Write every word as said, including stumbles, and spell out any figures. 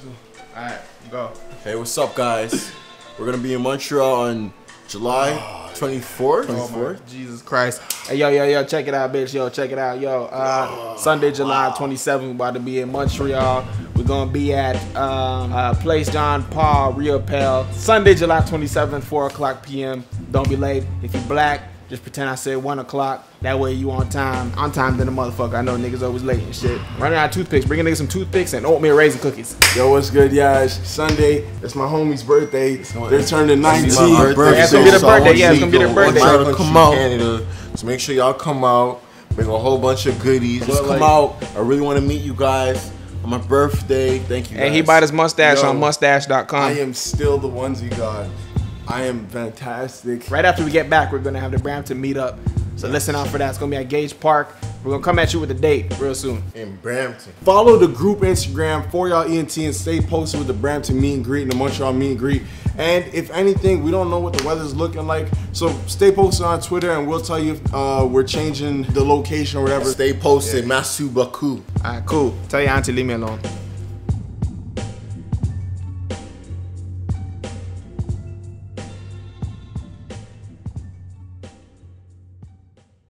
too. All right, go. Hey, what's up, guys? We're gonna be in Montreal on July twenty-fourth. Oh, Jesus Christ. Hey, yo, yo, yo, check it out, bitch. Yo, check it out, yo. Uh, oh, Sunday, July twenty-seventh, we're about to be in Montreal. We're gonna be at um, uh, Place Jean-Paul Riopelle. Sunday, July twenty-seventh, four o'clock P M Don't be late. If you're black, just pretend I said one o'clock. That way you on time. On time than a motherfucker. I know niggas always late and shit. Running out of toothpicks. Bringing niggas some toothpicks and oatmeal raisin cookies. Yo, what's good, guys? Sunday, it's my homie's birthday. They're turning nineteen. It's gonna be their birthday. Yeah, it's gonna be their birthday. Come out, Canada. So make sure y'all come out. Bring a whole bunch of goodies. Just come out. I really want to meet you guys. On my birthday. Thank you, guys. And he bought his mustache on mustache dot com. I am still the onesie god. I am fantastic. Right after we get back, we're going to have the Brampton meetup. So yes, listen out for that. It's going to be at Gage Park. We're going to come at you with a date real soon. In Brampton. Follow the group Instagram, for y'all E N T, and stay posted with the Brampton meet and greet and the Montreal meet and greet. And if anything, we don't know what the weather's looking like. So stay posted on Twitter, and we'll tell you if uh, we're changing the location or whatever. Stay posted. Yeah. Masu Baku. All right, cool. Tell your auntie, leave me alone.